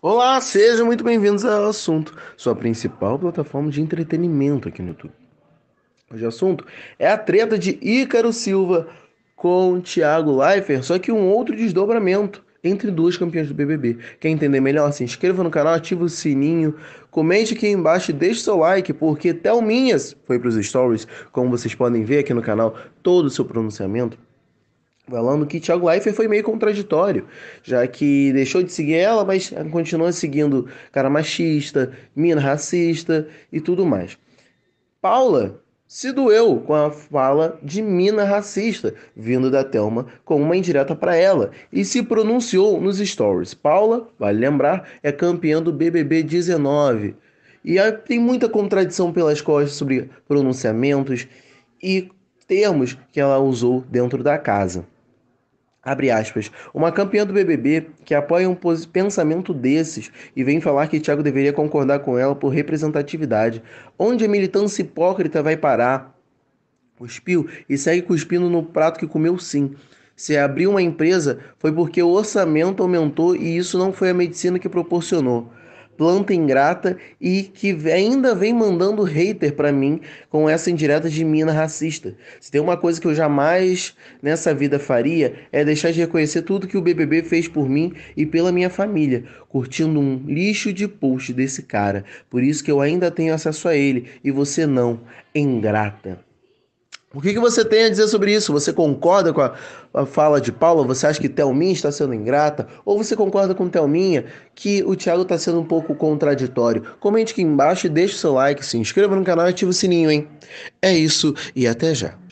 Olá, sejam muito bem-vindos ao Assunto, sua principal plataforma de entretenimento aqui no YouTube. Hoje o assunto é a treta de Ícaro Silva com Tiago Leifert, só que um outro desdobramento entre duas campeãs do BBB. Quer entender melhor? Se inscreva no canal, ativa o sininho, comente aqui embaixo e deixe seu like, porque Thelminhas foi para os stories, como vocês podem ver aqui no canal, todo o seu pronunciamento, falando que Tiago Leifert foi meio contraditório, já que deixou de seguir ela, mas continua seguindo cara machista, mina racista e tudo mais. Paula se doeu com a fala de mina racista, vindo da Thelma, com uma indireta para ela, e se pronunciou nos stories. Paula, vale lembrar, é campeã do BBB 19. E aí tem muita contradição pelas costas sobre pronunciamentos e termos que ela usou dentro da casa. Abre aspas, uma campeã do BBB que apoia um pensamento desses e vem falar que Tiago deveria concordar com ela por representatividade. Onde a militância hipócrita vai parar? Cuspiu e segue cuspindo no prato que comeu sim. Se abriu uma empresa foi porque o orçamento aumentou e isso não foi a medicina que proporcionou. Planta ingrata e que ainda vem mandando hater pra mim com essa indireta de mina racista. Se tem uma coisa que eu jamais nessa vida faria é deixar de reconhecer tudo que o BBB fez por mim e pela minha família, curtindo um lixo de post desse cara. Por isso que eu ainda tenho acesso a ele e você não, ingrata. O que você tem a dizer sobre isso? Você concorda com a fala de Paula? Você acha que Thelminha está sendo ingrata? Ou você concorda com Thelminha que o Tiago está sendo um pouco contraditório? Comente aqui embaixo e deixe o seu like, se inscreva no canal e ative o sininho, hein? É isso e até já.